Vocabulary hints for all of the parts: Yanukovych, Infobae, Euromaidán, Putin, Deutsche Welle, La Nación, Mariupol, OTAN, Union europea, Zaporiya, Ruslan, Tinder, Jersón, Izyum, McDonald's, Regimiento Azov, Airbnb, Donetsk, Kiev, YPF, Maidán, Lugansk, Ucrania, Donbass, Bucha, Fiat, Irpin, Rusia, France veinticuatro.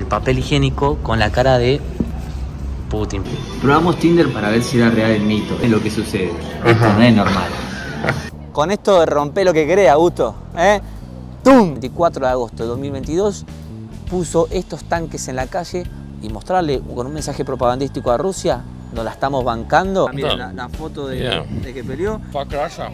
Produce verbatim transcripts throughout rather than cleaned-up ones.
el papel higiénico con la cara de Putin. Probamos Tinder para ver si era real el mito, es lo que sucede. Esto no es normal. Con esto rompe lo que querés, Augusto, ¿eh? ¡Tum! veinticuatro de agosto de dos mil veintidós puso estos tanques en la calle y mostrarle con un mensaje propagandístico a Rusia, nos la estamos bancando. Ah, miren la, la foto de, yeah. de que peleó.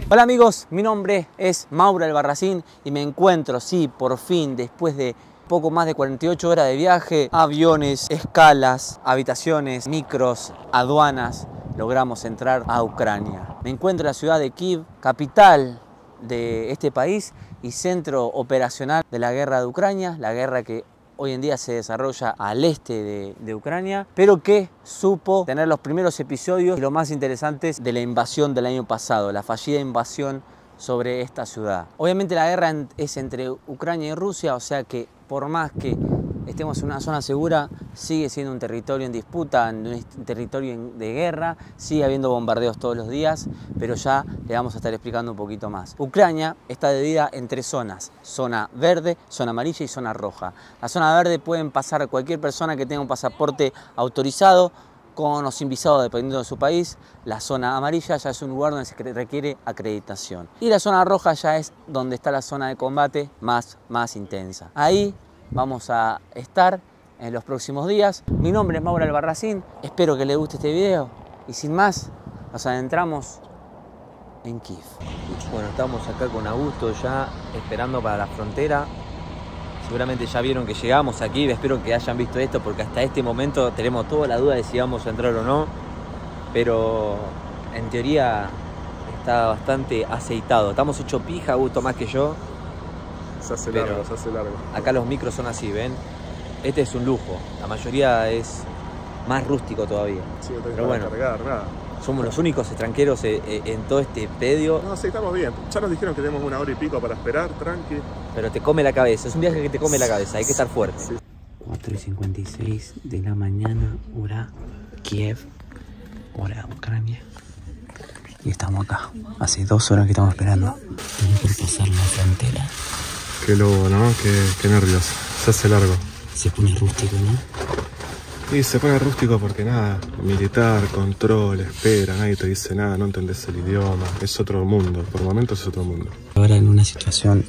Hola amigos, mi nombre es Mauro Albarracín y me encuentro, sí, por fin, después de poco más de cuarenta y ocho horas de viaje, aviones, escalas, habitaciones, micros, aduanas, logramos entrar a Ucrania. Me encuentro en la ciudad de Kyiv, capital de este país y centro operacional de la guerra de Ucrania, la guerra que hoy en día se desarrolla al este de, de Ucrania, pero que supo tener los primeros episodios y los más interesantes de la invasión del año pasado, la fallida invasión sobre esta ciudad. Obviamente la guerra es entre Ucrania y Rusia, o sea que por más que estemos en una zona segura, sigue siendo un territorio en disputa, un territorio de guerra, sigue habiendo bombardeos todos los días, pero ya le vamos a estar explicando un poquito más. Ucrania está dividida en tres zonas, zona verde, zona amarilla y zona roja. La zona verde pueden pasar cualquier persona que tenga un pasaporte autorizado, con o sin visado dependiendo de su país. La zona amarilla ya es un lugar donde se requiere acreditación. Y la zona roja ya es donde está la zona de combate más, más intensa. Ahí vamos a estar en los próximos días. Mi nombre es Mauro Albarracín, espero que les guste este video y sin más nos adentramos en Kyiv. Bueno, estamos acá con Augusto ya esperando para la frontera. Seguramente ya vieron que llegamos a Kyiv, espero que hayan visto esto porque hasta este momento tenemos toda la duda de si vamos a entrar o no, pero en teoría está bastante aceitado. Estamos hecho pija, Augusto más que yo. Se hace largo, se hace largo. Acá los micros son así, ¿ven? Este es un lujo, la mayoría es más rústico todavía. Sí, no tengo que cargar, nada. Somos los únicos tranqueros en todo este pedio. No, sí, estamos bien. Ya nos dijeron que tenemos una hora y pico para esperar, tranqui. Pero te come la cabeza, es un viaje que te come la cabeza, hay que estar fuerte. Sí. cuatro y cincuenta y seis de la mañana, hora Kiev, hora Ucrania. Y estamos acá, hace dos horas que estamos esperando. Tenemos que pasar la frontera. Qué lobo, ¿no? Qué, qué nervios, se hace largo. Se pone rústico, ¿no? Y se pone rústico porque nada, militar, control, espera, nadie te dice nada, no entendés el idioma, es otro mundo, por momentos es otro mundo. Ahora en una situación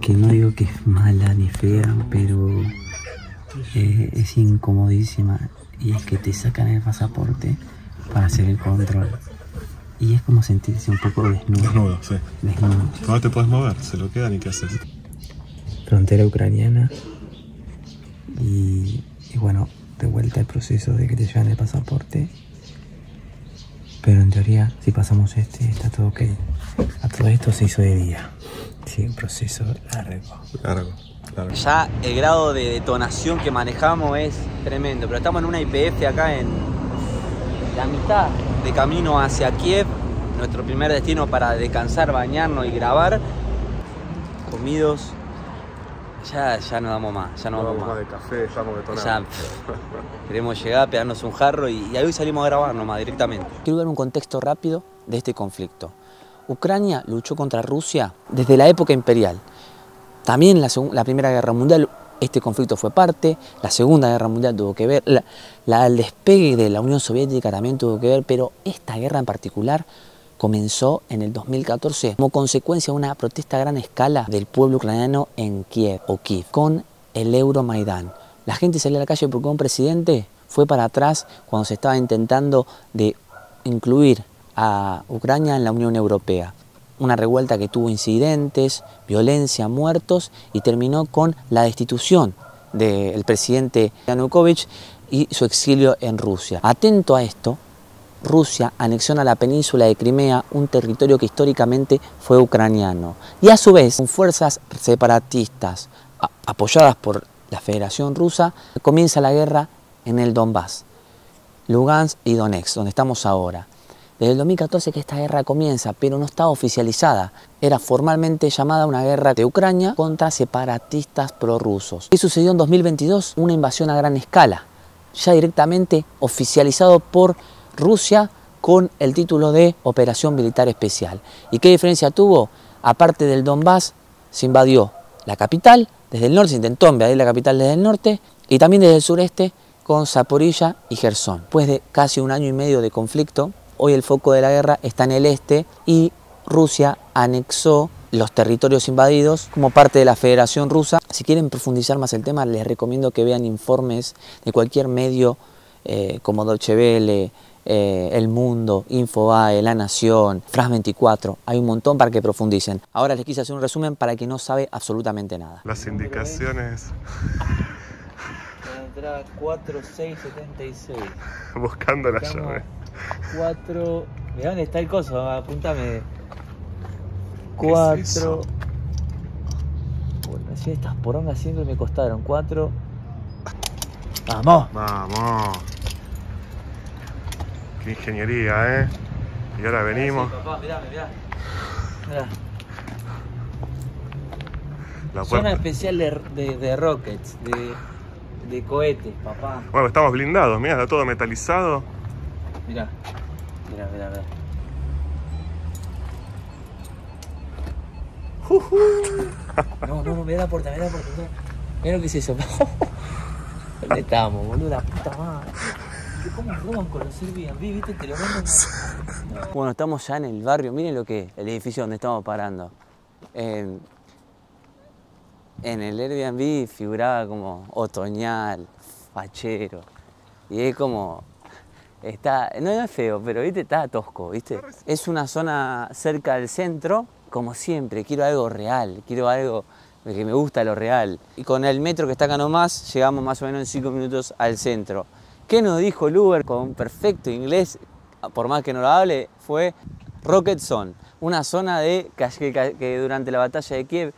que no digo que es mala ni fea, pero eh, es incomodísima y es que te sacan el pasaporte para hacer el control. Y es como sentirse un poco desnudo. Desnudo, sí. Desnudo. No te puedes mover, se lo quedan y ¿qué haces? Frontera ucraniana y... Y bueno, de vuelta el proceso de que te llevan el pasaporte. Pero en teoría, si pasamos este, está todo ok. A todo esto se hizo de día. Sí, un proceso largo. Largo, largo. Ya el grado de detonación que manejamos es tremendo. Pero estamos en una Y P F acá en la mitad de camino hacia Kiev. Nuestro primer destino para descansar, bañarnos y grabar. Comidos. Ya, ya no damos más, ya no, no damos más. más de café, estamos detonados. Queremos llegar, pegarnos un jarro y, y ahí salimos a grabar nomás directamente. Quiero dar un contexto rápido de este conflicto. Ucrania luchó contra Rusia desde la época imperial. También la, la Primera Guerra Mundial, este conflicto fue parte. La Segunda Guerra Mundial tuvo que ver. La, la, el despegue de la Unión Soviética también tuvo que ver, pero esta guerra en particular comenzó en el dos mil catorce como consecuencia de una protesta a gran escala del pueblo ucraniano en Kiev, o Kiev, con el Euromaidán. La gente salió a la calle porque un presidente fue para atrás cuando se estaba intentando de incluir a Ucrania en la Unión Europea. Una revuelta que tuvo incidentes, violencia, muertos y terminó con la destitución del presidente Yanukovych y su exilio en Rusia. Atento a esto, Rusia anexiona la península de Crimea, un territorio que históricamente fue ucraniano. Y a su vez, con fuerzas separatistas apoyadas por la Federación Rusa, comienza la guerra en el Donbass, Lugansk y Donetsk, donde estamos ahora. Desde el dos mil catorce que esta guerra comienza, pero no estaba oficializada. Era formalmente llamada una guerra de Ucrania contra separatistas prorrusos. ¿Qué sucedió en dos mil veintidós? Una invasión a gran escala, ya directamente oficializado por Rusia con el título de Operación Militar Especial. ¿Y qué diferencia tuvo? Aparte del Donbass, se invadió la capital Desde el norte se intentó invadir la capital desde el norte y también desde el sureste con Zaporiya y Jersón. Después de casi un año y medio de conflicto, hoy el foco de la guerra está en el este y Rusia anexó los territorios invadidos como parte de la Federación Rusa. Si quieren profundizar más el tema, les recomiendo que vean informes de cualquier medio eh, como Deutsche Welle, eh, El Mundo, Infobae, La Nación, France veinticuatro. Hay un montón para que profundicen. Ahora les quise hacer un resumen para el que no sabe absolutamente nada. Las indicaciones... Entrada cuatro seis siete seis. Buscando la llave. cuatro... Mirá dónde está el coso, apúntame. cuatro... Es bueno, si estas porongas siempre me costaron. cuatro... ¡Vamos! ¡Vamos! ¡Qué ingeniería, eh! Y ahora venimos... Sí, papá, mirá, mirá. Mirá. La zona especial de, de, de rockets, de, de cohetes, papá. Bueno, estamos blindados, mirá, está todo metalizado. Mirá, mirá, mirá, mirá. Uh -huh. No, no, no, mirá la puerta, mirá la puerta. Mirá lo que se hizo. ¿Dónde estamos, boludo? La puta madre. ¿Cómo roban con los Airbnb? ¿Viste? Te lo venden. No. Bueno, estamos ya en el barrio. Miren lo que es el edificio donde estamos parando. Eh, en el Airbnb figuraba como otoñal, fachero. Y es como... Está, no es feo, pero ¿viste? Está tosco, ¿viste? Es una zona cerca del centro, como siempre, quiero algo real, quiero algo que me gusta lo real. Y con el metro que está acá nomás, llegamos más o menos en cinco minutos al centro. ¿Qué nos dijo el Uber con perfecto inglés, por más que no lo hable? Fue Rocket Zone, una zona de que, que durante la batalla de Kiev,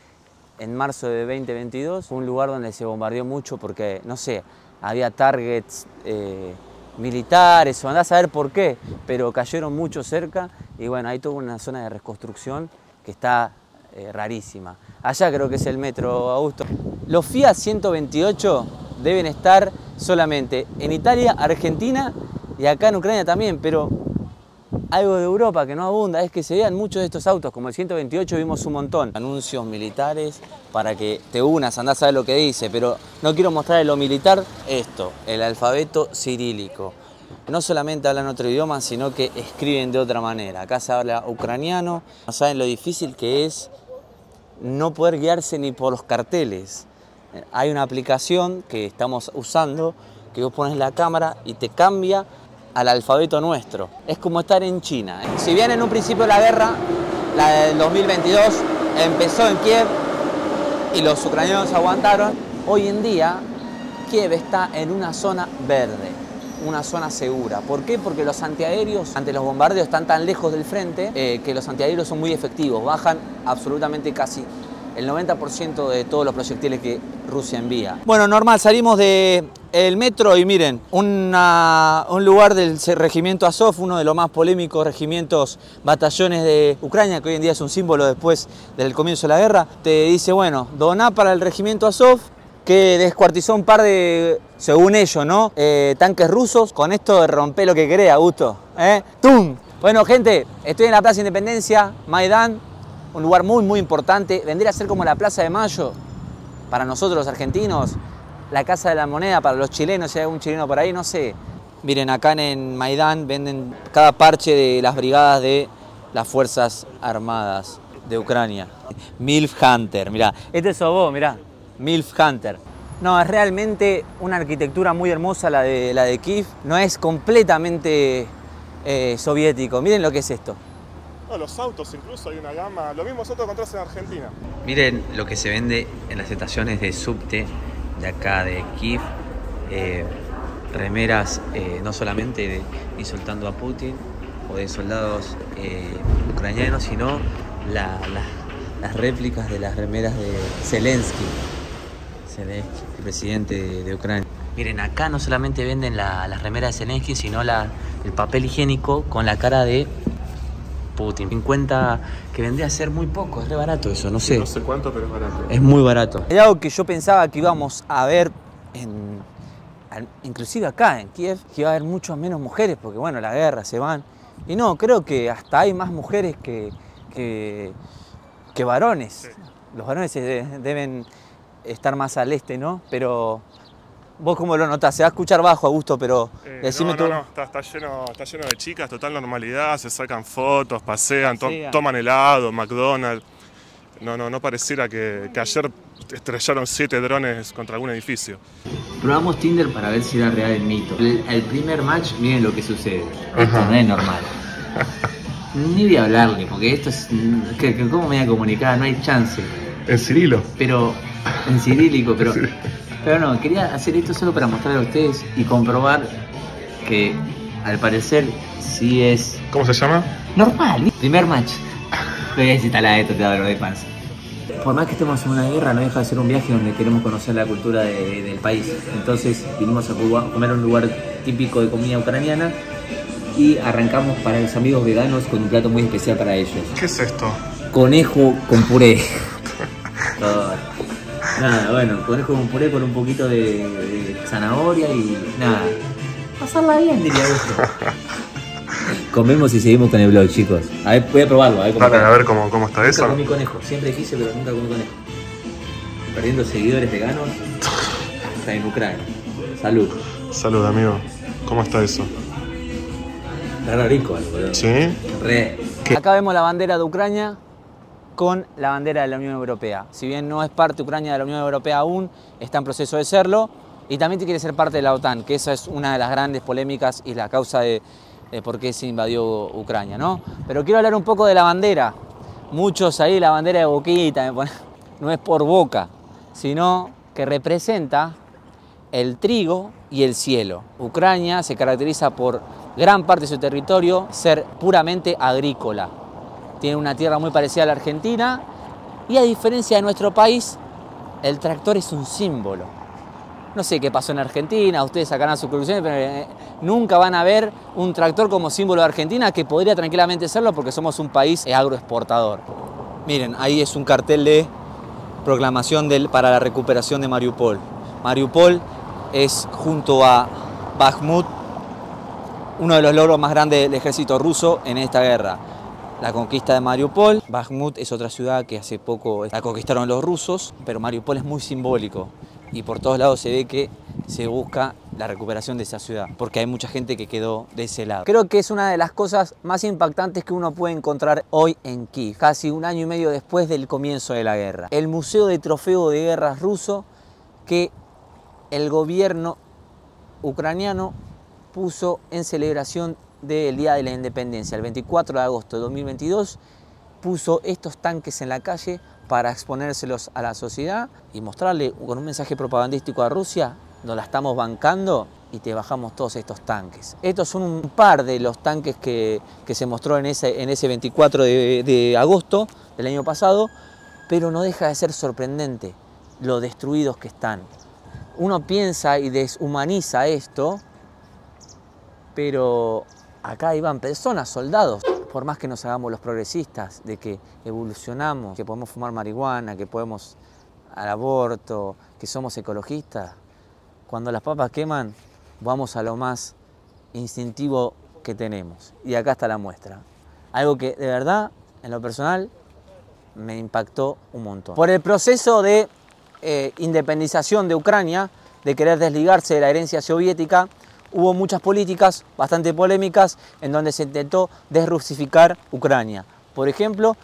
en marzo de veinte veintidós, fue un lugar donde se bombardeó mucho porque, no sé, había targets... Eh, militares, o andás a ver por qué, pero cayeron mucho cerca y bueno, hay toda una zona de reconstrucción que está eh, rarísima. Allá creo que es el metro, Augusto. Los Fiat ciento veintiocho deben estar solamente en Italia, Argentina y acá en Ucrania también, pero algo de Europa que no abunda es que se vean muchos de estos autos, como el ciento veintiocho vimos un montón. Anuncios militares para que te unas, andás a ver lo que dice, pero no quiero mostrar lo militar. Esto, el alfabeto cirílico. No solamente hablan otro idioma, sino que escriben de otra manera. Acá se habla ucraniano. No saben lo difícil que es no poder guiarse ni por los carteles. Hay una aplicación que estamos usando, que vos pones la cámara y te cambia al alfabeto nuestro. Es como estar en China. Si bien en un principio la guerra, la del dos mil veintidós, empezó en Kiev y los ucranianos aguantaron, hoy en día Kiev está en una zona verde, una zona segura. ¿Por qué? Porque los antiaéreos ante los bombardeos están tan lejos del frente eh, que los antiaéreos son muy efectivos, bajan absolutamente casi el noventa por ciento de todos los proyectiles que Rusia envía. Bueno, normal, salimos de... el metro y miren, una, un lugar del regimiento Azov, uno de los más polémicos regimientos, batallones de Ucrania, que hoy en día es un símbolo después del comienzo de la guerra, te dice, bueno, doná para el regimiento Azov, que descuartizó un par de, según ellos, ¿no? Eh, tanques rusos, con esto rompé lo que querés, Augusto, ¿eh? ¡Tum! Bueno, gente, estoy en la Plaza Independencia, Maidán, un lugar muy, muy importante, vendría a ser como la Plaza de Mayo, para nosotros los argentinos, la Casa de la Moneda para los chilenos, si hay algún chileno por ahí, no sé. Miren, acá en Maidán venden cada parche de las brigadas de las Fuerzas Armadas de Ucrania. Milf Hunter, mirá. Este sos vos, mirá. Milf Hunter. No, es realmente una arquitectura muy hermosa la de, la de Kiev. No es completamente eh, soviético. Miren lo que es esto. No, los autos incluso, hay una gama. Los mismos autos que encontrás en Argentina. Miren lo que se vende en las estaciones de subte de acá de Kiev, eh, remeras eh, no solamente de insultando a Putin o de soldados eh, ucranianos, sino la, la, las réplicas de las remeras de Zelensky, Zelensky el presidente de, de Ucrania. Miren, acá no solamente venden la, las remeras de Zelensky, sino la, el papel higiénico con la cara de Putin. cincuenta que vendría a ser muy poco, es re barato eso, no sé. No sé cuánto, pero es barato. Es muy barato. Hay algo que yo pensaba que íbamos a ver, en, inclusive acá en Kiev, que iba a haber muchas menos mujeres, porque bueno, la guerra, se van. Y no, creo que hasta hay más mujeres que, que, que varones. Sí. Los varones se deben estar más al este, ¿no? Pero vos cómo lo notás, se va a escuchar bajo, Augusto, pero eh, decime no, tú. No, no, está, está, lleno, está lleno de chicas, total normalidad, se sacan fotos, pasean, to toman helado, McDonald's. No, no, no pareciera que, que ayer estrellaron siete drones contra algún edificio. Probamos Tinder para ver si era real el mito. El, el primer match, miren lo que sucede. Esto no es normal. Ni voy a hablarle, porque esto es... Que, que, ¿Cómo me voy a comunicar? No hay chance. En cirilo. Pero... En cirílico, pero... Pero no, quería hacer esto solo para mostrar a ustedes y comprobar que, al parecer, sí es... ¿Cómo se llama? Normal. Primer match. Voy a instalar esto, te da dolor de panza. Por más que estemos en una guerra, no deja de ser un viaje donde queremos conocer la cultura de, del país. Entonces vinimos a comer a un lugar típico de comida ucraniana y arrancamos para los amigos veganos con un plato muy especial para ellos. ¿Qué es esto? Conejo con puré. uh, nada, bueno, conejo con puré con un poquito de, de zanahoria y nada. Pasarla bien, diría Augusto. Comemos y seguimos con el vlog, chicos. A ver, voy a probarlo. A ver cómo, Dale, a ver cómo, cómo está nunca eso. Nunca comí conejo. Siempre quise, pero nunca comí conejo. Perdiendo seguidores veganos. Está en Ucrania. Salud. Salud, amigo. ¿Cómo está eso? Está rico algo, boludo. ¿Sí? Re. ¿Qué? Acá vemos la bandera de Ucrania con la bandera de la Unión Europea. Si bien no es parte Ucrania de la Unión Europea aún, está en proceso de serlo. Y también quiere ser parte de la OTAN, que esa es una de las grandes polémicas y la causa de... de por qué se invadió Ucrania, ¿no? Pero quiero hablar un poco de la bandera. Muchos ahí, la bandera de Boquita, no es por Boca, sino que representa el trigo y el cielo. Ucrania se caracteriza por gran parte de su territorio ser puramente agrícola. Tiene una tierra muy parecida a la Argentina y a diferencia de nuestro país, el tractor es un símbolo. No sé qué pasó en Argentina, ustedes sacarán sus conclusiones, pero nunca van a ver un tractor como símbolo de Argentina, que podría tranquilamente serlo porque somos un país agroexportador. Miren, ahí es un cartel de proclamación del, para la recuperación de Mariupol. Mariupol es, junto a Bakhmut, uno de los logros más grandes del ejército ruso en esta guerra. La conquista de Mariupol. Bakhmut es otra ciudad que hace poco la conquistaron los rusos, pero Mariupol es muy simbólico. Y por todos lados se ve que se busca la recuperación de esa ciudad, porque hay mucha gente que quedó de ese lado. Creo que es una de las cosas más impactantes que uno puede encontrar hoy en Kyiv, casi un año y medio después del comienzo de la guerra. El Museo de Trofeo de Guerras ruso que el gobierno ucraniano puso en celebración del Día de la Independencia, el veinticuatro de agosto de dos mil veintidós, puso estos tanques en la calle para exponérselos a la sociedad y mostrarle con un mensaje propagandístico a Rusia, nos la estamos bancando y te bajamos todos estos tanques. Estos son un par de los tanques que, que se mostró en ese, en ese veinticuatro de agosto del año pasado, pero no deja de ser sorprendente lo destruidos que están. Uno piensa y deshumaniza esto, pero acá iban personas, soldados. Por más que nos hagamos los progresistas, de que evolucionamos, que podemos fumar marihuana, que podemos al aborto, que somos ecologistas, cuando las papas queman, vamos a lo más instintivo que tenemos. Y acá está la muestra. Algo que de verdad, en lo personal, me impactó un montón. Por el proceso de eh, independización de Ucrania, de querer desligarse de la herencia soviética, hubo muchas políticas bastante polémicas en donde se intentó desrusificar Ucrania. Por ejemplo,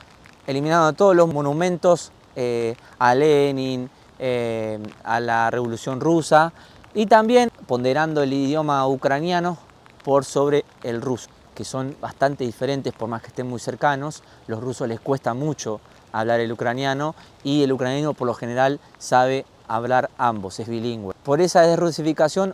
eliminando todos los monumentos eh, a Lenin, eh, a la Revolución Rusa y también ponderando el idioma ucraniano por sobre el ruso, que son bastante diferentes por más que estén muy cercanos. Los rusos les cuesta mucho hablar el ucraniano y el ucraniano por lo general sabe hablar ambos, es bilingüe. Por esa desrusificación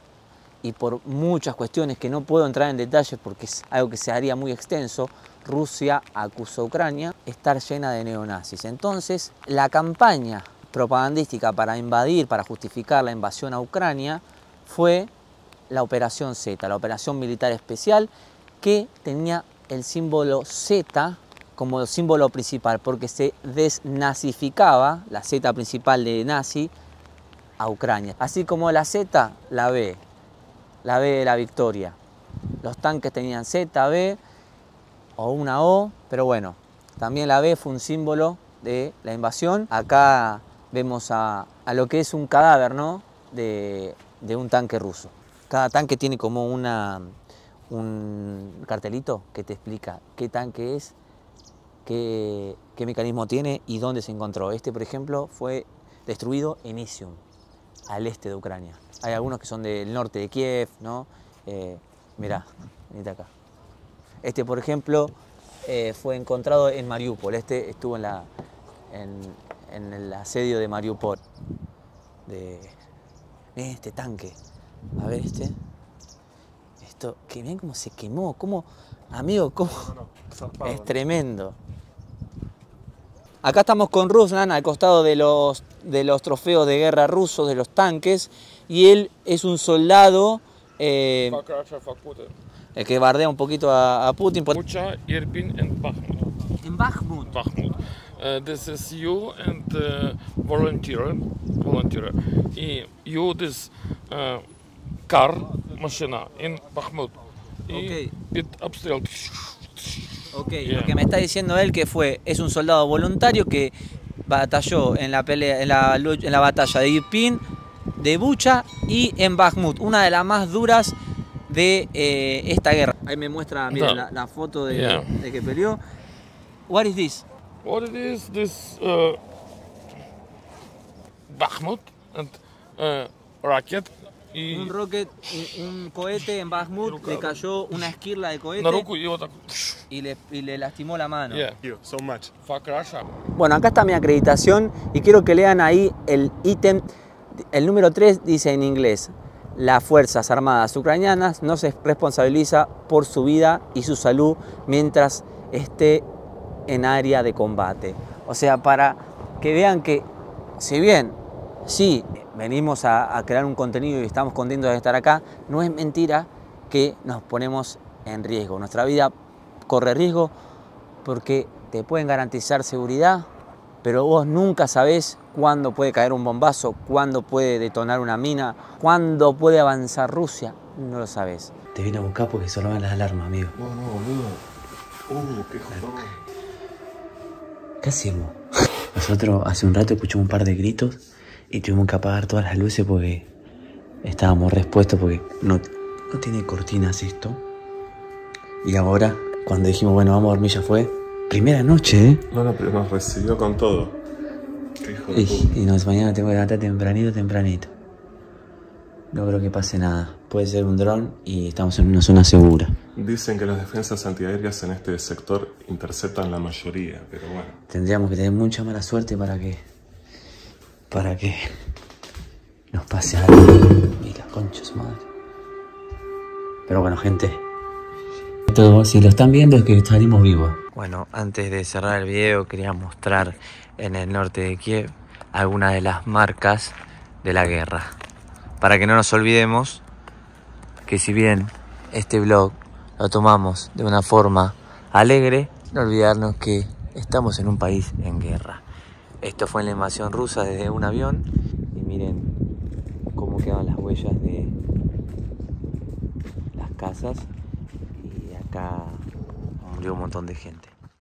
y por muchas cuestiones que no puedo entrar en detalles porque es algo que se haría muy extenso, Rusia acusó a Ucrania de estar llena de neonazis. Entonces, la campaña propagandística para invadir, para justificar la invasión a Ucrania, fue la Operación Z, la Operación Militar Especial, que tenía el símbolo Z como el símbolo principal, porque se desnazificaba, la Z principal de nazi, a Ucrania. Así como la Z, la B. La B de la victoria. Los tanques tenían Z, B o una O, pero bueno, también la B fue un símbolo de la invasión. Acá vemos a, a lo que es un cadáver, ¿no?, de, de un tanque ruso. Cada tanque tiene como una, un cartelito que te explica qué tanque es, qué, qué mecanismo tiene y dónde se encontró. Este, por ejemplo, fue destruido en Izyum, al este de Ucrania. Hay algunos que son del norte de Kiev, ¿no? Eh, mirá, venite acá. Este, por ejemplo, eh, fue encontrado en Mariupol. Este estuvo en, la, en, en el asedio de Mariupol. De, miren este tanque. A ver este. Esto, que miren cómo se quemó. Cómo, amigo, cómo... No, no, es tremendo. Acá estamos con Ruslan, al costado de los, de los trofeos de guerra rusos, de los tanques. Y él es un soldado... Eh, el que bardea un poquito a, a Putin. Bucha, Irpin and Bakhmut. En Bakhmut. Bakhmut. Uh, this is you and uh, volunteer, volunteer. Y you this uh, car, машина in Bakhmut. Okay. Y it obstacle. Okay. Yeah. Lo que me está diciendo él que fue es un soldado voluntario que batalló en la pelea, en la, en la batalla de Irpin, de Bucha y en Bakhmut, una de las más duras de eh, esta guerra. Ahí me muestra, miren, no. la, la foto de, yeah. de que peleó. What is this? What it is this uh, Bakhmut and uh, rocket. Y... Un rocket, un, un cohete en Bakhmut, le cayó una esquirla de cohete y le, y le lastimó la mano. Yeah. So much. Fuck Russia. Bueno, acá está mi acreditación y quiero que lean ahí el ítem. El número tres dice en inglés: las Fuerzas Armadas Ucranianas no se responsabiliza por su vida y su salud mientras esté en área de combate. O sea, para que vean que, si bien sí venimos a, a crear un contenido y estamos contentos de estar acá, no es mentira que nos ponemos en riesgo. Nuestra vida corre riesgo porque te pueden garantizar seguridad, pero vos nunca sabés cuándo puede caer un bombazo, cuándo puede detonar una mina, cuándo puede avanzar Rusia, no lo sabés. Te vine a buscar porque sonaban las alarmas, amigo. No, no, boludo. Uh, qué jodón. ¿Qué hacemos? Nosotros hace un rato escuchamos un par de gritos y tuvimos que apagar todas las luces porque estábamos respuestos, porque no, no tiene cortinas esto. Y ahora, cuando dijimos, bueno, vamos a dormir, ya fue. Primera noche, ¿eh? No, no, pero nos recibió con todo. Hijo de puta. Y nos mañana tengo que levantar tempranito, tempranito. No creo que pase nada. Puede ser un dron y estamos en una zona segura. Dicen que las defensas antiaéreas en este sector interceptan la mayoría, pero bueno. Tendríamos que tener mucha mala suerte para que... Para que... nos pase algo. Mira, concha su madre. Pero bueno, gente. Todo, si lo están viendo es que estaremos vivos. Bueno, antes de cerrar el video quería mostrar en el norte de Kiev algunas de las marcas de la guerra. Para que no nos olvidemos que si bien este vlog lo tomamos de una forma alegre, no olvidarnos que estamos en un país en guerra. Esto fue la invasión rusa desde un avión y miren cómo quedan las huellas de las casas y acá... murió un montón de gente.